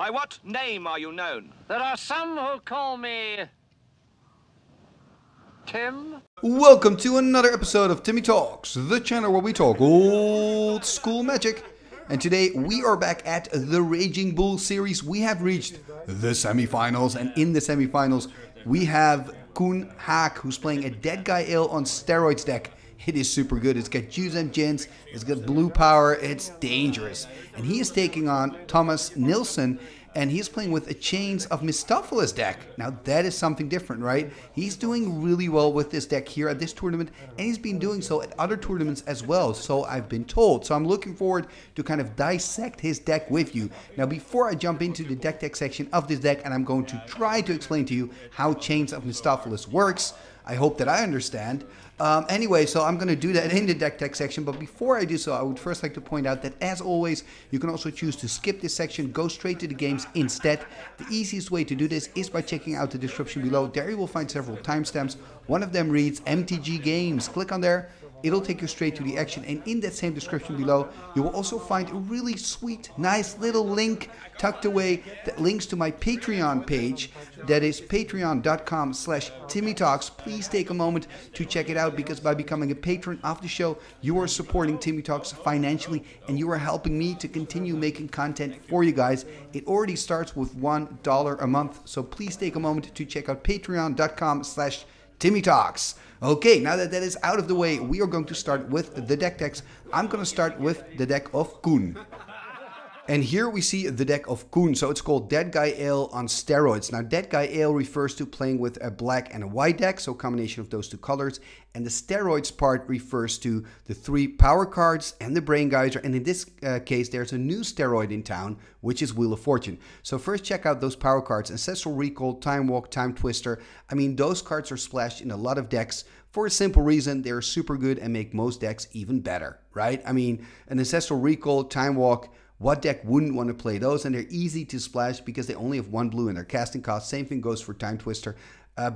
By what name are you known? There are some who call me... Tim? Welcome to another episode of Timmy Talks, the channel where we talk old school magic. And today we are back at the Raging Bull Series. We have reached the semi-finals, and in the semi-finals we have Koen Haak, who's playing a Dead Guy Ale on steroids deck. It is super good. It's got Juzam Djinn, it's got blue power, it's dangerous. And he is taking on Thomas Nilsson, and he's playing with a Chains of Mephistopheles deck. Now that is something different, right? He's doing really well with this deck here at this tournament, and he's been doing so at other tournaments as well, so I've been told. So I'm looking forward to kind of dissect his deck with you. Now before I jump into the deck tech section of this deck, and I'm going to try to explain to you how Chains of Mephistopheles works, I hope that I understand. Anyway, so I'm going to do that in the deck tech section, but before I do so, I would first like to point out that, as always, you can also choose to skip this section, go straight to the games instead. The easiest way to do this is by checking out the description below. There you will find several timestamps. One of them reads MTG Games. Click on there. It'll take you straight to the action, and in that same description below you will also find a really sweet, nice little link tucked away that links to my Patreon page. That is patreon.com/TimmyTalks. Please take a moment to check it out, because by becoming a patron of the show, you are supporting Timmy Talks financially, and you are helping me to continue making content for you guys. It already starts with $1 a month, so please take a moment to check out patreon.com/TimmyTalks. Okay, now that that is out of the way, we are going to start with the deck techs. I'm going to start with the deck of Koen. And here we see the deck of Koen. So it's called Dead Guy Ale on steroids. Now Dead Guy Ale refers to playing with a black and a white deck, so a combination of those two colors. And the steroids part refers to the three power cards and the Brain Geyser. And in this case, there's a new steroid in town, which is Wheel of Fortune. So first check out those power cards: Ancestral Recall, Time Walk, Time Twister. I mean, those cards are splashed in a lot of decks for a simple reason. They're super good and make most decks even better, right? I mean, an Ancestral Recall, Time Walk, what deck wouldn't want to play those? And they're easy to splash because they only have one blue in their casting cost. Same thing goes for Time Twister.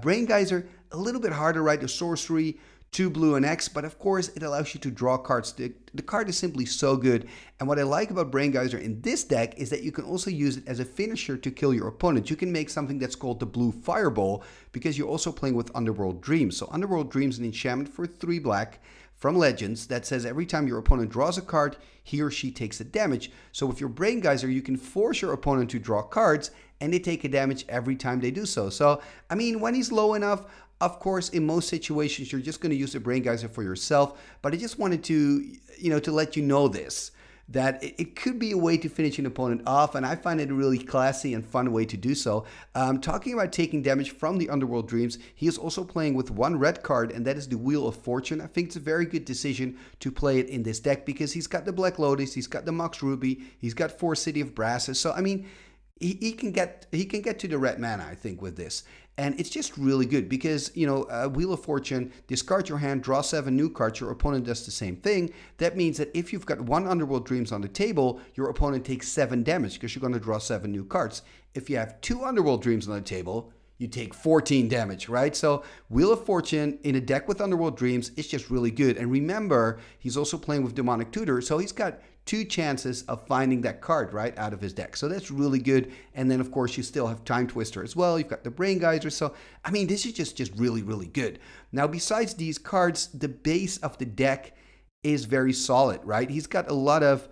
Brain Geyser, a little bit harder, right? The sorcery, two blue and X, but of course it allows you to draw cards. The card is simply so good. And what I like about Brain Geyser in this deck is that you can also use it as a finisher to kill your opponent. You can make something that's called the Blue Fireball, because you're also playing with Underworld Dreams. So Underworld Dreams, an enchantment for 3 black from Legends that says every time your opponent draws a card, he or she takes a damage. So with your Brain Geyser, you can force your opponent to draw cards, and they take a damage every time they do so. So, I mean, when he's low enough, of course, in most situations, you're just going to use the Brain Geyser for yourself. But I just wanted to, to let you know this, that it could be a way to finish an opponent off, and I find it a really classy and fun way to do so. Talking about taking damage from the Underworld Dreams, he is also playing with one red card, and that is the Wheel of Fortune. I think it's a very good decision to play it in this deck, because he's got the Black Lotus, he's got the Mox Ruby, he's got 4 City of Brasses, so I mean, he can get to the red mana, I think, with this. And it's just really good because, Wheel of Fortune, discard your hand, draw 7 new cards, your opponent does the same thing. That means that if you've got 1 Underworld Dreams on the table, your opponent takes 7 damage because you're going to draw 7 new cards. If you have 2 Underworld Dreams on the table, you take 14 damage, right? So Wheel of Fortune in a deck with Underworld Dreams is just really good. And remember, he's also playing with Demonic Tutor, so he's got 2 chances of finding that card, right, out of his deck. So that's really good. And then, of course, you still have Time Twister as well. You've got the Brain Geyser. So, I mean, this is just really, really good. Now, besides these cards, the base of the deck is very solid, right? He's got a lot of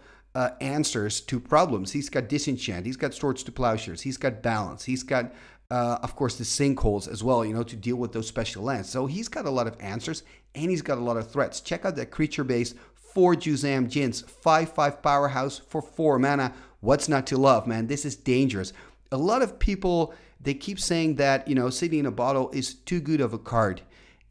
answers to problems. He's got Disenchant. He's got Swords to Plowshares. He's got Balance. He's got... of course, the sinkholes as well, to deal with those special lands. So he's got a lot of answers, and he's got a lot of threats. Check out that creature base, 4 Juzam Djinn, 5/5 powerhouse for 4 mana. What's not to love, man? This is dangerous. A lot of people, they keep saying that, City in a Bottle is too good of a card.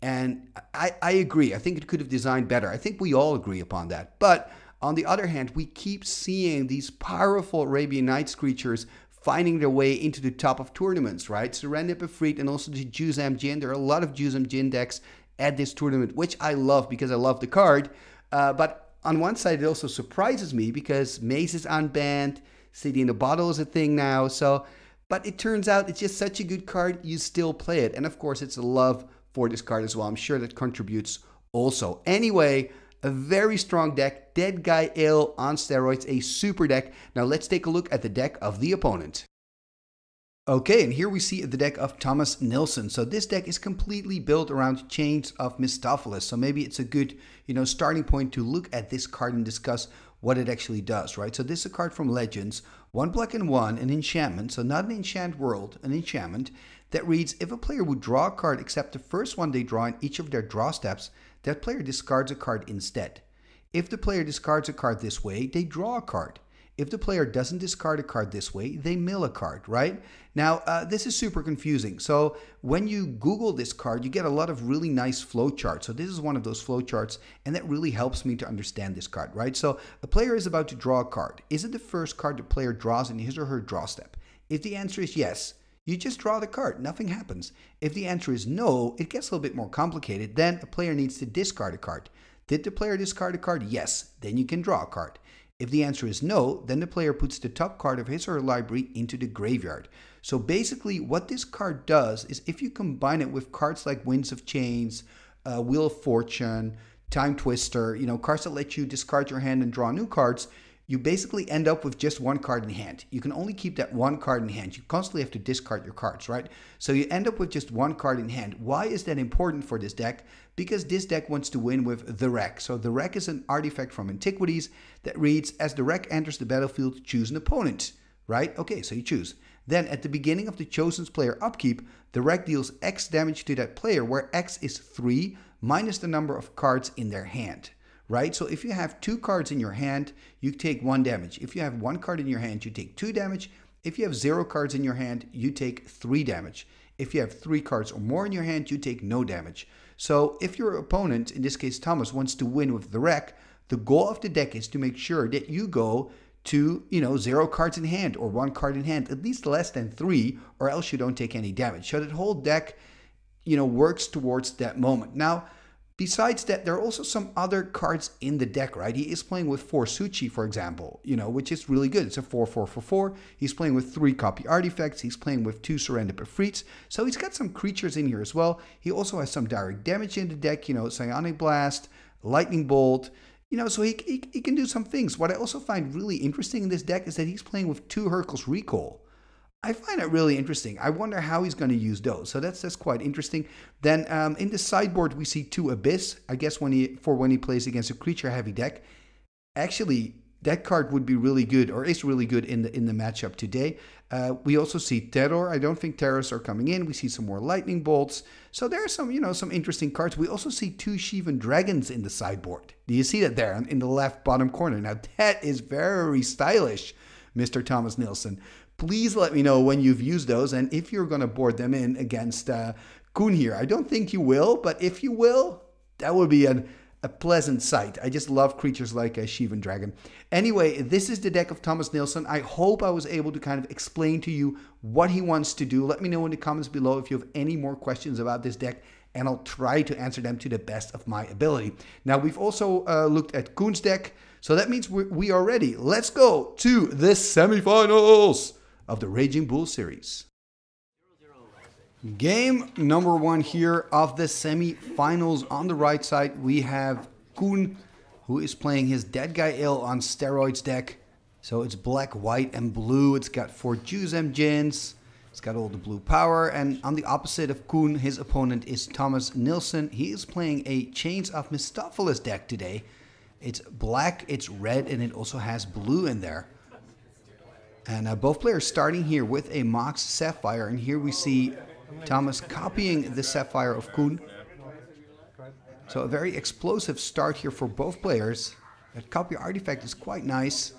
And I agree. I think it could have designed better. I think we all agree upon that. But on the other hand, we keep seeing these powerful Arabian Nights creatures finding their way into the top of tournaments, right? Surrender Befreed and also the Juzam Djinn. There are a lot of Juzam Djinn decks at this tournament, which I love because I love the card. But on one side, it also surprises me because Maze is unbanned, City in a Bottle is a thing now. So, but it turns out it's just such a good card, you still play it. And of course, it's a love for this card as well. I'm sure that contributes also. Anyway, a very strong deck, Dead Guy Ale on steroids, a super deck. Now let's take a look at the deck of the opponent. Okay, and here we see the deck of Thomas Nilsson. So this deck is completely built around Chains of Mephistopheles. So maybe it's a good, starting point to look at this card and discuss what it actually does, right? So this is a card from Legends, 1 black and 1, an enchantment, so not an enchant world, an enchantment that reads, if a player would draw a card except the first one they draw in each of their draw steps, that player discards a card instead. If the player discards a card this way, they draw a card. If the player doesn't discard a card this way, they mill a card, right? Now, this is super confusing. So when you Google this card, you get a lot of really nice flowcharts. So this is one of those flowcharts, and that really helps me to understand this card, right? So a player is about to draw a card. Is it the first card the player draws in his or her draw step? If the answer is yes, you just draw the card, nothing happens. If the answer is no, it gets a little bit more complicated. Then a player needs to discard a card. Did the player discard a card? Yes, then you can draw a card. If the answer is no, then the player puts the top card of his or her library into the graveyard. So basically what this card does is if you combine it with cards like Winds of Change, Wheel of Fortune, Time Twister, cards that let you discard your hand and draw new cards, you basically end up with just one card in hand. You can only keep that one card in hand. You constantly have to discard your cards, right? So you end up with just one card in hand. Why is that important for this deck? Because this deck wants to win with The Rack. So The Rack is an artifact from Antiquities that reads, as The Rack enters the battlefield, choose an opponent, right? Okay, so you choose. Then at the beginning of the chosen's player upkeep, The Rack deals X damage to that player, where X is 3 minus the number of cards in their hand. Right? So if you have 2 cards in your hand, you take 1 damage. If you have 1 card in your hand, you take 2 damage. If you have 0 cards in your hand, you take 3 damage. If you have 3 cards or more in your hand, you take no damage. So if your opponent, in this case Thomas, wants to win with The Rack, the goal of the deck is to make sure that you go to 0 cards in hand or 1 card in hand, at least less than 3, or else you don't take any damage. So that whole deck, works towards that moment. Now, besides that, there are also some other cards in the deck, right? He is playing with 4 Su-Chi, for example, which is really good. It's a 4/4/4/4. He's playing with 3 Copy Artifacts. He's playing with 2 Surrender Efreets. So he's got some creatures in here as well. He also has some direct damage in the deck, Psionic Blast, Lightning Bolt, so he can do some things. What I also find really interesting in this deck is that he's playing with 2 Hercule's Recall. I find it really interesting. I wonder how he's going to use those. So that's quite interesting. Then in the sideboard, we see 2 Abyss. I guess when he plays against a creature heavy deck. Actually, that card would be really good, or is really good in the matchup today. We also see Terror. I don't think Terrors are coming in. We see some more Lightning Bolts. So there are some some interesting cards. We also see 2 Shivan Dragons in the sideboard. Do you see that there in the left bottom corner? Now that is very stylish, Mr. Thomas Nilsson. Please let me know when you've used those and if you're going to board them in against Koen here. I don't think you will, but if you will, that would be a pleasant sight. I just love creatures like a Shivan Dragon. Anyway, this is the deck of Thomas Nilsson. I hope I was able to kind of explain to you what he wants to do. Let me know in the comments below if you have any more questions about this deck, and I'll try to answer them to the best of my ability. Now, we've also looked at Koen's deck, so that means we are ready. Let's go to the semifinals of the Raging Bull Series. Game number 1 here of the semi-finals. On the right side, we have Koen, who is playing his Dead Guy Ale on steroids deck. So it's black, white, and blue. It's got 4 Juzam Djinns. It's got all the blue power. And on the opposite of Koen, his opponent is Thomas Nilsson. He is playing a Chains of Mephistopheles deck today. It's black, it's red, and it also has blue in there. And both players starting here with a Mox Sapphire, and here we see Thomas copying the Sapphire of Koen. So a very explosive start here for both players. That Copy Artifact is quite nice,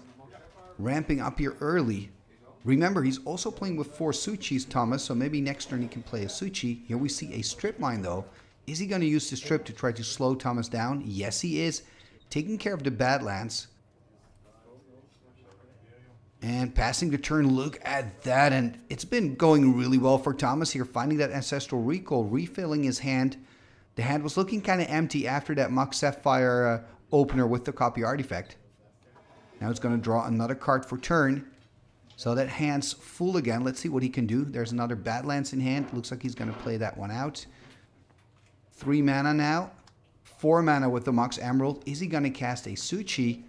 ramping up here early. Remember, he's also playing with 4 Su-Chis, Thomas, so maybe next turn he can play a Su-Chi. Here we see a Strip Mine, though. Is he going to use the Strip to try to slow Thomas down? Yes, he is. Taking care of the Badlands. And passing the turn, look at that. And it's been going really well for Thomas here, finding that Ancestral Recall, refilling his hand. The hand was looking kind of empty after that Mox Sapphire opener with the Copy Artifact. Now it's going to draw another card for turn. So that hand's full again. Let's see what he can do. There's another Badlands in hand. Looks like he's going to play that one out. 3 mana now. 4 mana with the Mox Emerald. Is he going to cast a Su-Chi?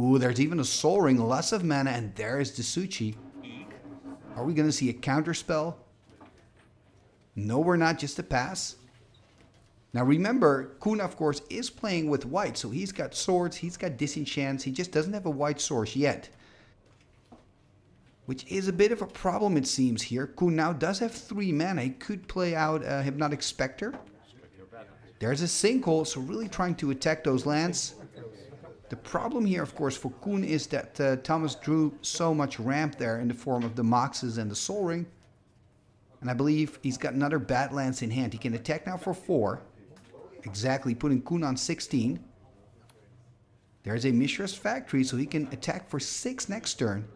Ooh, there's even a Sol Ring, lots of mana, and there is the Su-Chi. Are we going to see a counterspell? No, we're not. Just a pass. Now remember, Koen, of course, is playing with white, so he's got swords, he's got disenchants, he just doesn't have a white source yet. Which is a bit of a problem, it seems, here. Koen now does have 3 mana. He could play out a Hypnotic Spectre. There's a sinkhole, so really trying to attack those lands. The problem here, of course, for Koen is that Thomas drew so much ramp there in the form of the Moxes and the Sol Ring. And I believe he's got another Badlands in hand. He can attack now for 4. Exactly, putting Koen on 16. There's a Mishra's Factory, so he can attack for 6 next turn.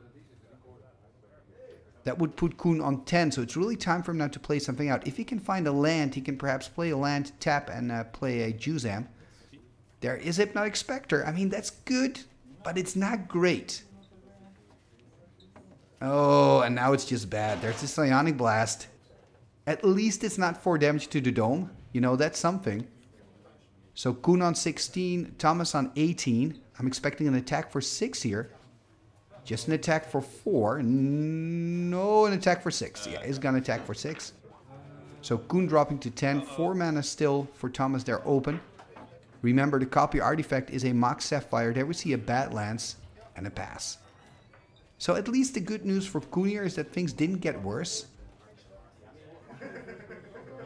That would put Koen on 10, so it's really time for him now to play something out. If he can find a land, he can perhaps play a land, tap, and play a Juzam. There is Hypnotic Spectre. I mean, that's good, but it's not great. Oh, and now it's just bad. There's the Psionic Blast. At least it's not 4 damage to the dome. You know, that's something. So Koen on 16, Thomas on 18. I'm expecting an attack for 6 here. Just an attack for 4. No, an attack for 6. Yeah, he's gonna attack for 6. So Koen dropping to 10. 4 mana still for Thomas there open. Remember, the Copy Artifact is a Mox Sapphire. There we see a Badlands and a pass. So at least the good news for Koen here is that things didn't get worse.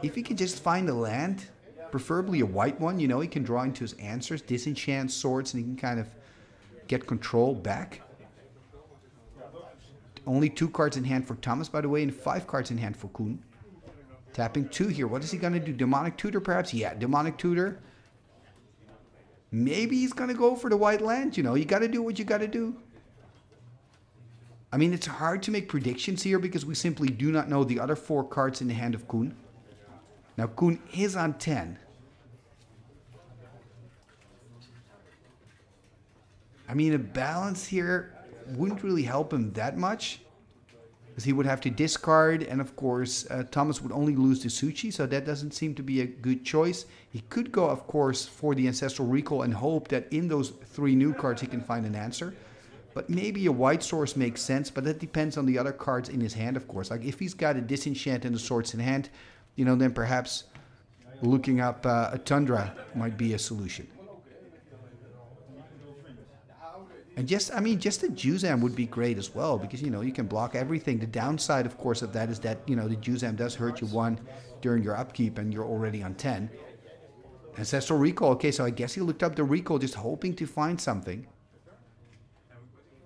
If he can just find a land, preferably a white one, you know, he can draw into his answers, disenchant swords, and he can kind of get control back. Only 2 cards in hand for Thomas, by the way, and 5 cards in hand for Koen. Tapping 2 here. What is he going to do? Demonic Tutor, perhaps? Yeah, Demonic Tutor. Maybe he's going to go for the white land, you know. You got to do what you got to do. I mean, it's hard to make predictions here because we simply do not know the other 4 cards in the hand of Koen. Now, Koen is on 10. I mean, a balance here wouldn't really help him that much, because he would have to discard, and of course, Thomas would only lose to Su-Chi, so that doesn't seem to be a good choice. He could go, of course, for the Ancestral Recall and hope that in those 3 new cards he can find an answer. But maybe a white source makes sense, but that depends on the other cards in his hand, of course. Like, if he's got a Disenchant and the swords in hand, you know, then perhaps looking up a Tundra might be a solution. And just, I mean, just a Juzam would be great as well, because, you know, you can block everything. The downside, of course, of that is that, you know, the Juzam does hurt you 1 during your upkeep, and you're already on 10. Ancestral Recall, okay, so I guess he looked up the Recall just hoping to find something.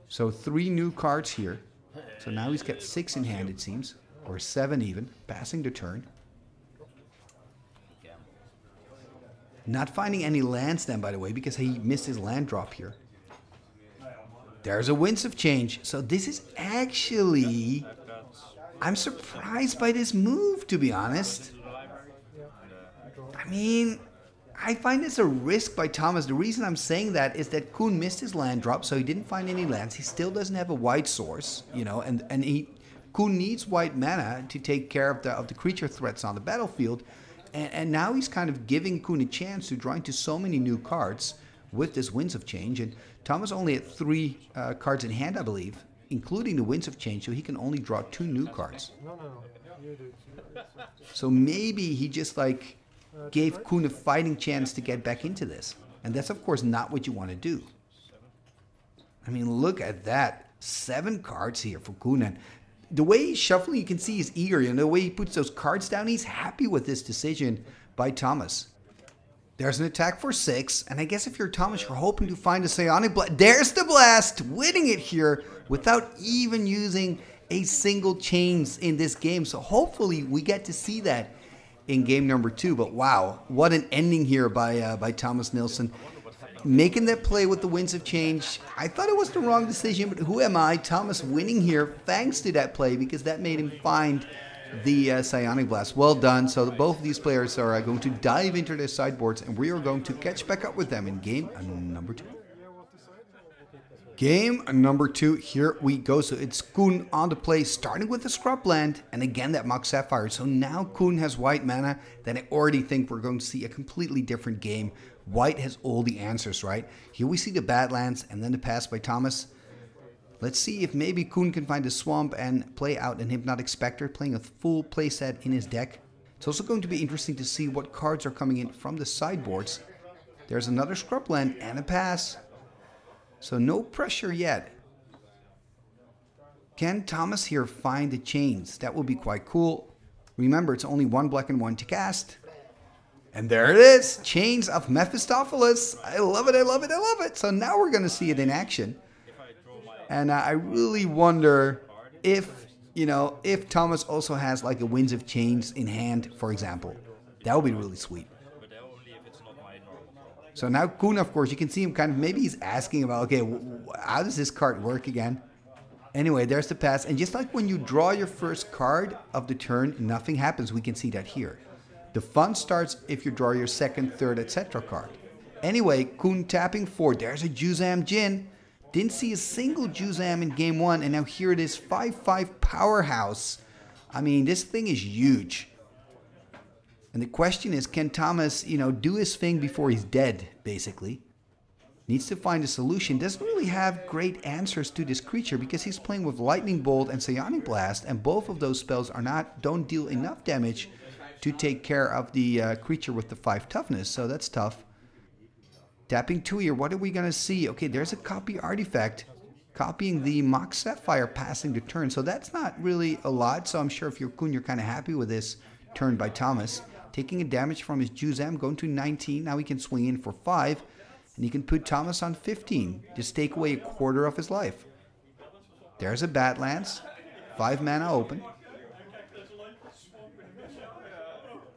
So 3 new cards here. So now he's got 6 in hand, it seems. Or 7 even. Passing the turn. Not finding any lands then, by the way, because he missed his land drop here. There's a Winds of Change. So this is actually... I'm surprised by this move, to be honest. I mean... I find this a risk by Thomas. The reason I'm saying that is that Koen missed his land drop, so he didn't find any lands. He still doesn't have a white source, you know, and Koen needs white mana to take care of the creature threats on the battlefield. And now he's kind of giving Koen a chance to draw into so many new cards with this Winds of Change. And Thomas only had 3 cards in hand, I believe, including the Winds of Change, so he can only draw 2 new cards. So maybe he just, like... gave Koen a fighting chance to get back into this. And that's, of course, not what you want to do. I mean, look at that. 7 cards here for Koen. And the way he's shuffling, you can see he's eager. And you know, the way he puts those cards down, he's happy with this decision by Thomas. There's an attack for 6. And I guess if you're Thomas, you're hoping to find a Psionic Blast. There's the Blast! Winning it here without even using a single Chains in this game. So hopefully we get to see that in game number 2, but wow, what an ending here by Thomas Nilsson. Making that play with the Winds of Change, I thought it was the wrong decision, but who am I? Thomas winning here thanks to that play, because that made him find the Psionic Blast. Well done. So both of these players are going to dive into their sideboards, and we are going to catch back up with them in game number 2. Game number 2, here we go. So it's Koen on the play, starting with the Scrubland, and again that Mox Sapphire. So now Koen has white mana, then I already think we're going to see a completely different game. White has all the answers, right? Here we see the Badlands, and then the pass by Thomas. Let's see if maybe Koen can find a swamp and play out an Hypnotic Spectre, playing a full playset in his deck. It's also going to be interesting to see what cards are coming in from the sideboards. There's another Scrubland and a pass. So no pressure yet. Can Thomas here find the chains? That will be quite cool. Remember, it's only one black and one to cast. And there it is, Chains of Mephistopheles. I love it, I love it, I love it. So now we're going to see it in action. And I really wonder if, if Thomas also has like a Winds of Change in hand, for example. That would be really sweet. So now Koen, of course, you can see him kind of, maybe he's asking about, okay, how does this card work again? Anyway, there's the pass. And just like when you draw your first card of the turn, nothing happens. We can see that here. The fun starts if you draw your second, third, etc. card. Anyway, Koen tapping four. There's a Juzam Djinn. Didn't see a single Juzam in game one, and now here it is, 5/5 powerhouse. I mean, this thing is huge. And the question is, can Thomas, do his thing before he's dead, basically? Needs to find a solution. Doesn't really have great answers to this creature because he's playing with Lightning Bolt and Psionic Blast, and both of those spells are don't deal enough damage to take care of the creature with the 5 toughness, so that's tough. Tapping 2 here, what are we gonna see? Okay, there's a Copy Artifact, copying the Mox Sapphire, passing the turn, so that's not really a lot, so I'm sure if you're Koen, you're kinda happy with this turn by Thomas. Taking a damage from his Juzam, going to 19, now he can swing in for 5, and he can put Thomas on 15, just take away a quarter of his life. There's a Badlands, 5 mana open.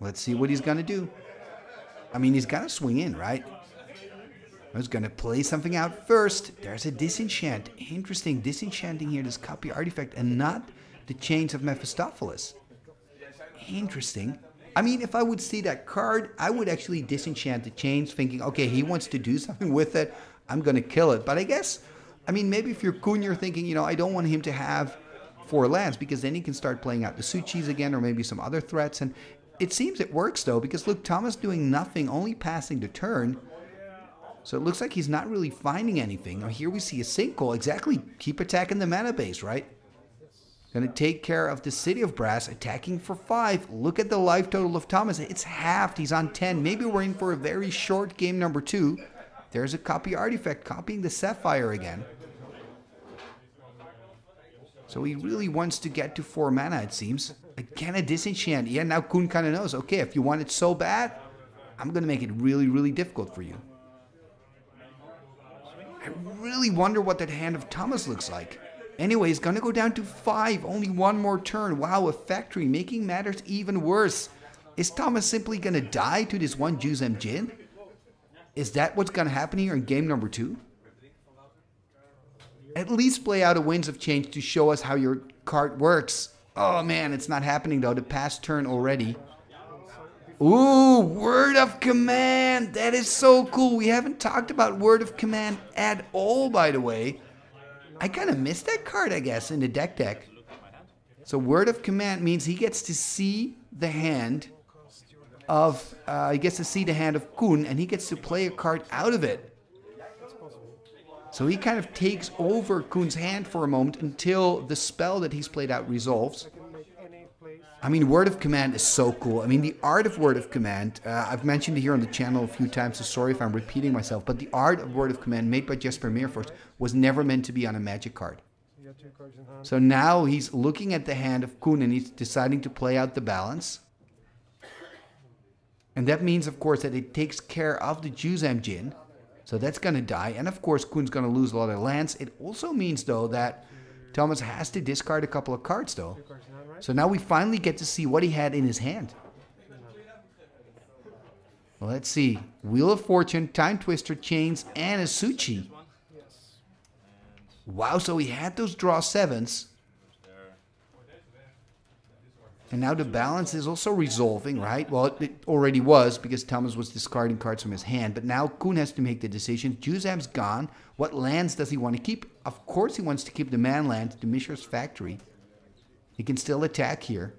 Let's see what he's going to do. I mean, he's got to swing in, right? He's going to play something out first. There's a Disenchant. Interesting. Disenchanting here, this Copy Artifact, and not the Chains of Mephistopheles. Interesting. I mean, if I would see that card, I would actually disenchant the chains, thinking, okay, he wants to do something with it. I'm going to kill it. But I guess, I mean, maybe if you're Koen, you're thinking, I don't want him to have 4 lands, because then he can start playing out the Su-Chis again, or maybe some other threats. And it seems it works, though, because look, Thomas doing nothing, only passing the turn. So it looks like he's not really finding anything. Now here we see a sinkhole. Exactly, keep attacking the mana base, right? Gonna take care of the City of Brass, attacking for 5. Look at the life total of Thomas. It's halved, he's on 10. Maybe we're in for a very short game number 2. There's a Copy Artifact, copying the Sapphire again. So he really wants to get to 4 mana, it seems. Again, a Disenchant. Yeah, now Koen kind of knows, okay, if you want it so bad, I'm going to make it really, really difficult for you. I really wonder what that hand of Thomas looks like. Anyway, he's going to go down to 5, only 1 more turn. Wow, a Factory, making matters even worse. Is Thomas simply going to die to this one Juzam Djinn? Is that what's going to happen here in game number 2? At least play out a Winds of Change to show us how your card works. Oh man, it's not happening though, the past turn already. Ooh, Word of Command! That is so cool! We haven't talked about Word of Command at all, by the way. I kind of missed that card, I guess, in the deck. So Word of Command means he gets to see the hand of... he gets to see the hand of Koen, and he gets to play a card out of it. So he kind of takes over Koen's hand for a moment until the spell that he's played out resolves. I mean, Word of Command is so cool. I mean, the art of Word of Command, I've mentioned it here on the channel a few times, so sorry if I'm repeating myself, but the art of Word of Command made by Jesper Meervoort was never meant to be on a Magic card. So now he's looking at the hand of Koen and he's deciding to play out the Balance. And that means, of course, that it takes care of the Juzam Djinn. So that's going to die, and of course Koen's going to lose a lot of lands. It also means, though, that Thomas has to discard a couple of cards, though. So now we finally get to see what he had in his hand. Well, let's see. Wheel of Fortune, Time Twister, Chains, and a Su-Chi. Wow, so he had those draw 7s. And now the Balance is also resolving, right? Well, it already was because Thomas was discarding cards from his hand. But now Koen has to make the decision. Juzam's gone. What lands does he want to keep? Of course he wants to keep the man land, the Mishra's Factory. He can still attack here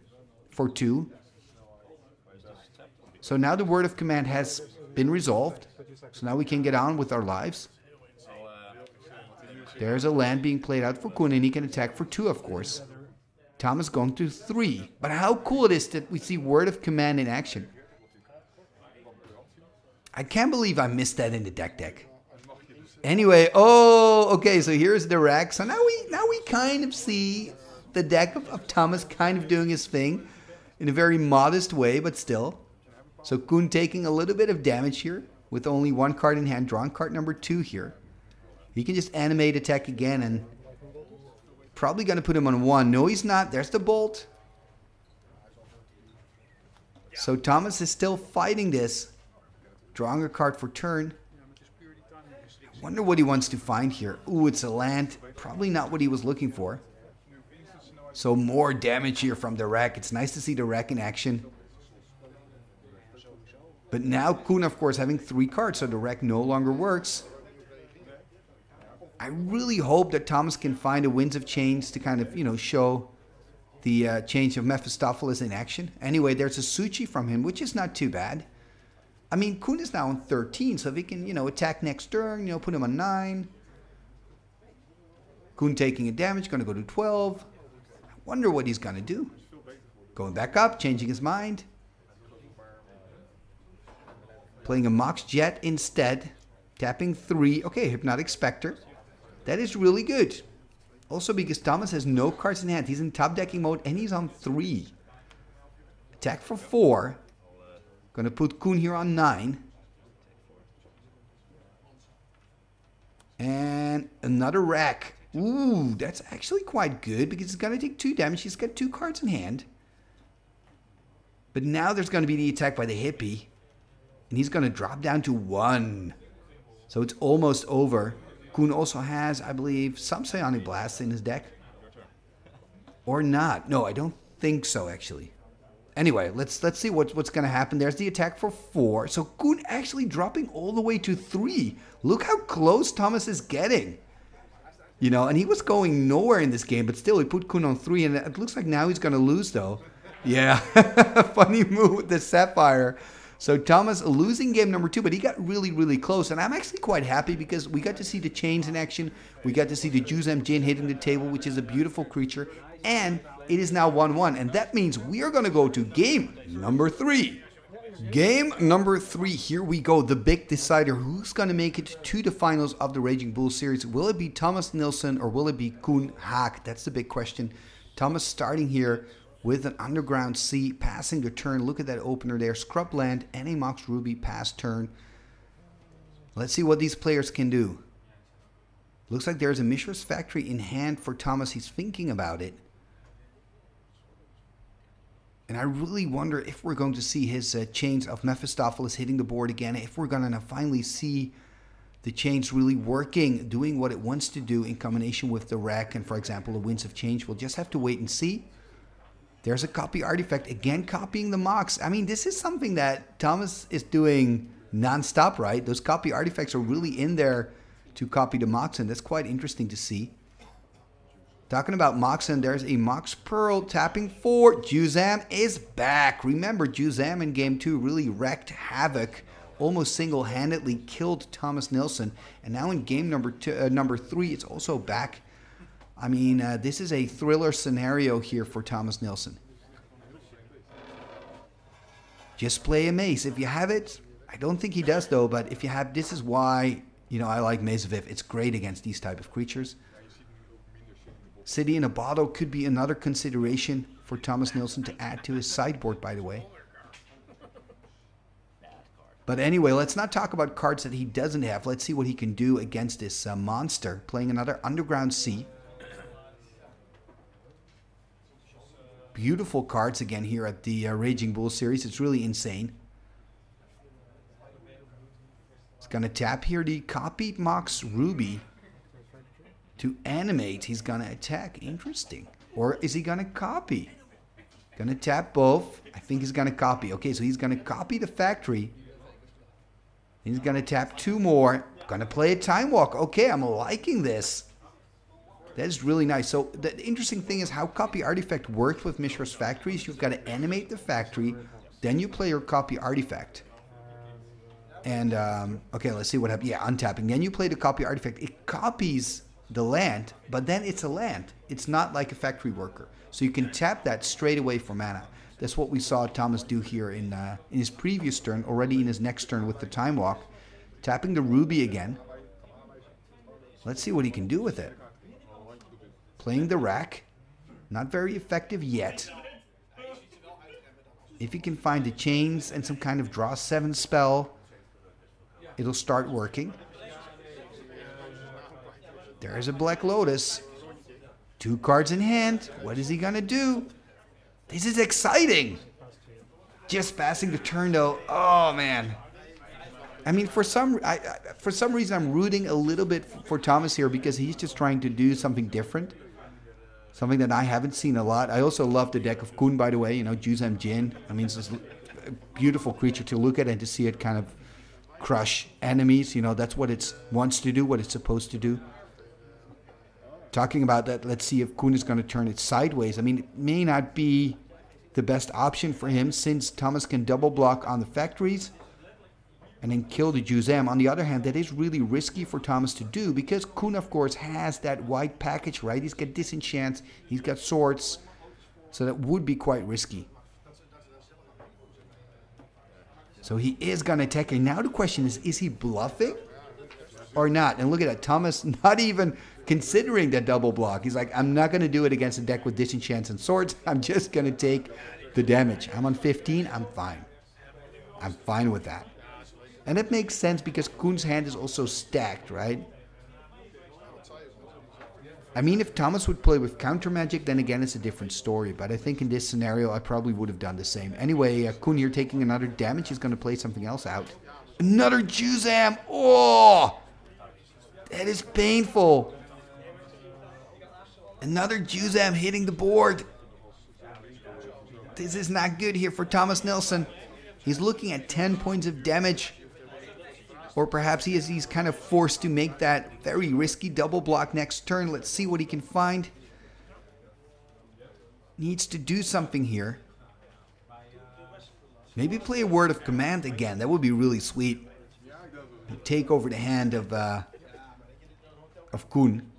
for 2. So now the Word of Command has been resolved. So now we can get on with our lives. There's a land being played out for Koen, and he can attack for 2, of course. Tom is going to 3. But how cool it is that we see Word of Command in action. I can't believe I missed that in the deck. Anyway, oh, okay, so here's the rack. So now we kind of see the deck of Thomas kind of doing his thing in a very modest way, but still. So Koen taking a little bit of damage here with only 1 card in hand, drawn card number 2 here. He can just animate attack again and probably going to put him on 1. No, he's not. There's the bolt. So Thomas is still fighting this. Drawing a card for turn. I wonder what he wants to find here. Ooh, it's a land. Probably not what he was looking for. So more damage here from the Rack. It's nice to see the Rack in action. But now Koen, of course, having 3 cards, so the Rack no longer works. I really hope that Thomas can find a Winds of Change to kind of, you know, show the Chains of Mephistopheles in action. Anyway, there's a Su-Chi from him, which is not too bad. I mean, Koen is now on 13, so if he can, you know, attack next turn, you know, put him on 9. Koen taking a damage, going to go to 12. I wonder what he's going to do. Going back up, changing his mind. Playing a Mox Jet instead. Tapping 3. Okay, Hypnotic Spectre. That is really good. Also because Thomas has no cards in hand. He's in top decking mode and he's on 3. Attack for 4. Gonna put Koen here on 9. And another rack. Ooh, that's actually quite good because he's gonna take 2 damage. He's got 2 cards in hand. But now there's gonna be the attack by the hippie. And he's gonna drop down to 1. So it's almost over. Koen also has, I believe, some Psionic Blast in his deck. Or not. No, I don't think so, actually. Anyway, let's see what's going to happen. There's the attack for 4. So Koen actually dropping all the way to 3. Look how close Thomas is getting. You know, and he was going nowhere in this game, but still he put Koen on 3, and it looks like now he's going to lose, though. Yeah, funny move with the Sapphire. So Thomas losing game number 2, but he got really, really close. And I'm actually quite happy because we got to see the chains in action. We got to see the Juzam Djinn hitting the table, which is a beautiful creature. And it is now 1-1. And that means we are going to go to game number 3. Game number 3. Here we go. The big decider. Who's going to make it to the finals of the Raging Bull Series? Will it be Thomas Nilsson or will it be Koen Haak? That's the big question. Thomas starting here with an Underground Sea, passing the turn. Look at that opener there. Scrubland and a Mox Ruby pass turn. Let's see what these players can do. Looks like there's a Mishra's Factory in hand for Thomas. He's thinking about it. And I really wonder if we're going to see his Chains of Mephistopheles hitting the board again. If we're going to finally see the Chains really working, doing what it wants to do in combination with the Rack and, for example, the Winds of Change. We'll just have to wait and see. There's a Copy Artifact, again copying the Mox. I mean, this is something that Thomas is doing non-stop, right? Those Copy Artifacts are really in there to copy the Mox, and that's quite interesting to see. Talking about Mox, and there's a Mox Pearl tapping 4. Juzam is back. Remember, Juzam in game 2 really wrecked havoc, almost single-handedly killed Thomas Nilsson. And now in game number 3, it's also back. I mean, this is a thriller scenario here for Thomas Nilsson. Just play a maze. If you have it, I don't think he does, though, but if you have, this is why, you know, I like Maze Viv. It's great against these type of creatures. City in a Bottle could be another consideration for Thomas Nilsson to add to his sideboard, by the way. But anyway, let's not talk about cards that he doesn't have. Let's see what he can do against this monster. Playing another Underground Sea. Beautiful cards again here at the Raging Bull series. It's really insane. He's going to tap here the copied Mox Ruby to animate. He's going to attack. Interesting. Or is he going to copy? Going to tap both. I think he's going to copy. Okay, so he's going to copy the factory. He's going to tap 2 more. Going to play a Time Walk. Okay, I'm liking this. That is really nice. So the interesting thing is how Copy Artifact worked with Mishra's Factories. You've got to animate the factory, then you play your Copy Artifact. And, okay, let's see what happens. Yeah, untapping. Then you play the Copy Artifact. It copies the land, but then it's a land. It's not like a factory worker. So you can tap that straight away for mana. That's what we saw Thomas do here in his previous turn, already in his next turn with the Time Walk. Tapping the Ruby again. Let's see what he can do with it. Playing the Rack. Not very effective yet. If he can find the Chains and some kind of draw 7 spell, it'll start working. There's a Black Lotus. 2 cards in hand. What is he going to do? This is exciting. Just passing the turn though. Oh man. I mean, for some reason I'm rooting a little bit for Thomas here because he's just trying to do something different. Something that I haven't seen a lot. I also love the deck of Koen, by the way, you know, Juzam Djinn. I mean, it's just a beautiful creature to look at and to see it kind of crush enemies. You know, that's what it wants to do, what it's supposed to do. Talking about that, let's see if Koen is going to turn it sideways. I mean, it may not be the best option for him since Thomas can double block on the factories and then kill the Juzam. On the other hand, that is really risky for Thomas to do because Koen, of course, has that white package, right? He's got Disenchant, he's got swords, so that would be quite risky. So he is going to attack, and now the question is he bluffing or not? And look at that, Thomas not even considering that double block. He's like, I'm not going to do it against a deck with Disenchants and swords. I'm just going to take the damage. I'm on 15. I'm fine. I'm fine with that. And that makes sense because Koen's hand is also stacked, right? I mean, if Thomas would play with counter magic, then again, it's a different story. But I think in this scenario, I probably would have done the same. Anyway, Koen here taking another damage. He's going to play something else out. Another Juzam. Oh! That is painful. Another Juzam hitting the board. This is not good here for Thomas Nilsson. He's looking at 10 points of damage. Or perhaps he's kind of forced to make that very risky double block next turn. Let's see what he can find. Needs to do something here. Maybe play a Word of Command again. That would be really sweet. Take over the hand of Koen.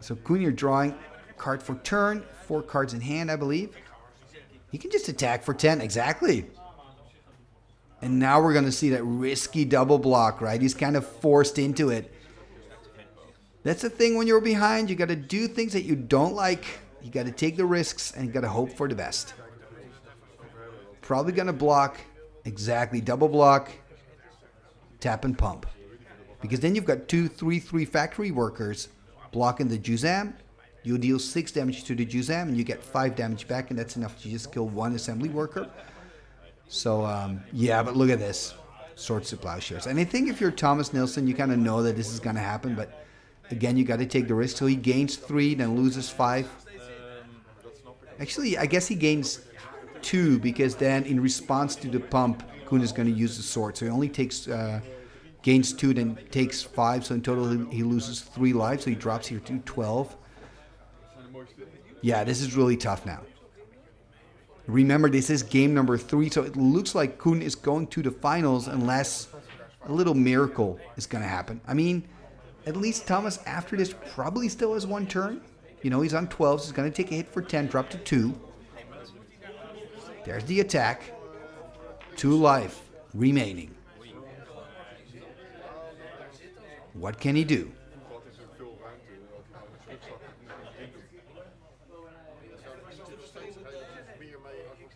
So Koen, you're drawing card for turn, 4 cards in hand, I believe. He can just attack for 10, exactly. And now we're going to see that risky double block, right? He's kind of forced into it. That's the thing when you're behind. You got to do things that you don't like. You got to take the risks and you got to hope for the best. Probably going to block, exactly, double block, tap and pump. Because then you've got 2/3/3 factory workers blocking the Juzam. You deal 6 damage to the Juzam and you get 5 damage back, and that's enough to just kill 1 assembly worker. So, yeah, but look at this. Swords to Plowshares. And I think if you're Thomas Nilsson, you kind of know that this is going to happen, but again, you got to take the risk. So he gains 3, then loses 5. Actually, I guess he gains 2 because then in response to the pump, Koen is going to use the sword. So he only takes... gains 2, then takes 5, so in total he loses 3 lives, so he drops here to 12. Yeah, this is really tough now. Remember, this is game number 3, so it looks like Koen is going to the finals unless a little miracle is going to happen. I mean, at least Thomas after this probably still has 1 turn. You know, he's on 12, so he's going to take a hit for 10, drop to 2. There's the attack. 2 life remaining. What can he do?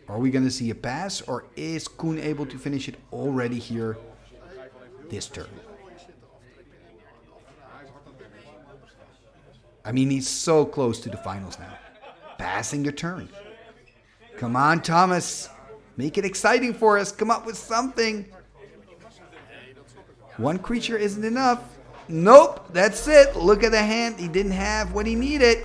Are we going to see a pass, or is Koen able to finish it already here this turn? I mean, he's so close to the finals now. Passing your turn. Come on, Thomas. Make it exciting for us. Come up with something. 1 creature isn't enough. Nope, that's it. Look at the hand. He didn't have what he needed.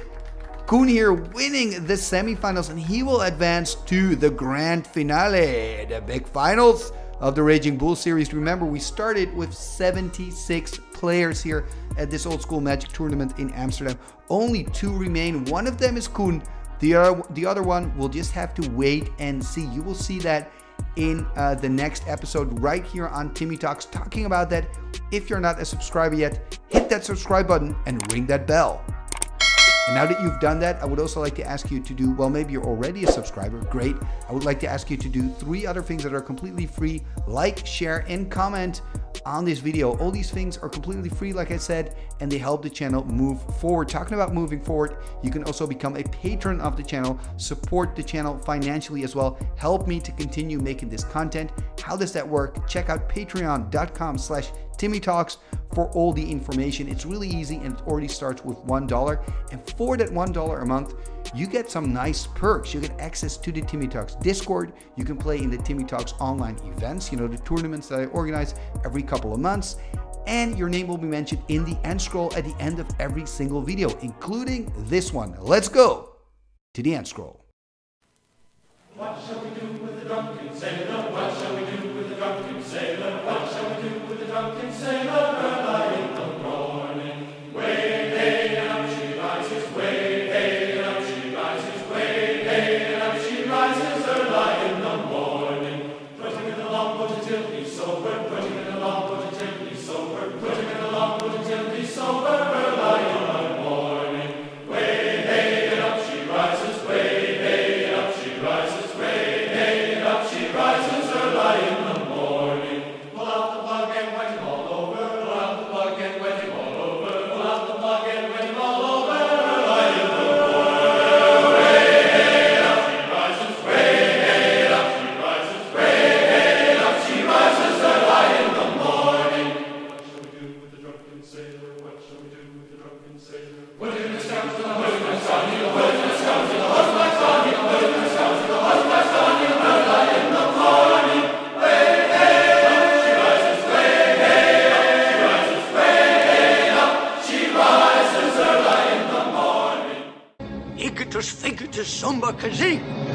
Koen here winning the semifinals, and he will advance to the grand finale, the big finals of the Raging Bull Series. Remember, we started with 76 players here at this old school Magic tournament in Amsterdam. Only 2 remain. One of them is Koen. The other one will just have to wait and see. You will see that in the next episode right here on Timmy Talks, talking about that. If you're not a subscriber yet, hit that subscribe button and ring that bell. And now that you've done that, I would also like to ask you to do, well, maybe you're already a subscriber, great. I would like to ask you to do 3 other things that are completely free, like, share, and comment on this video. All these things are completely free, like I said, and they help the channel move forward. Talking about moving forward, you can also become a patron of the channel, support the channel financially as well, help me to continue making this content. How does that work? Check out patreon.com/TimmyTalks for all the information. It's really easy and it already starts with $1. And for that $1 a month, you get some nice perks. You get access to the Timmy Talks Discord. You can play in the Timmy Talks online events, you know, the tournaments that I organize every couple of months. And your name will be mentioned in the end scroll at the end of every single video, including this one. Let's go to the end scroll. What shall we do with the drunken sailor? What shall we do with the drunken sailor? What shall we do with the drunken sailor? Samba Kazee.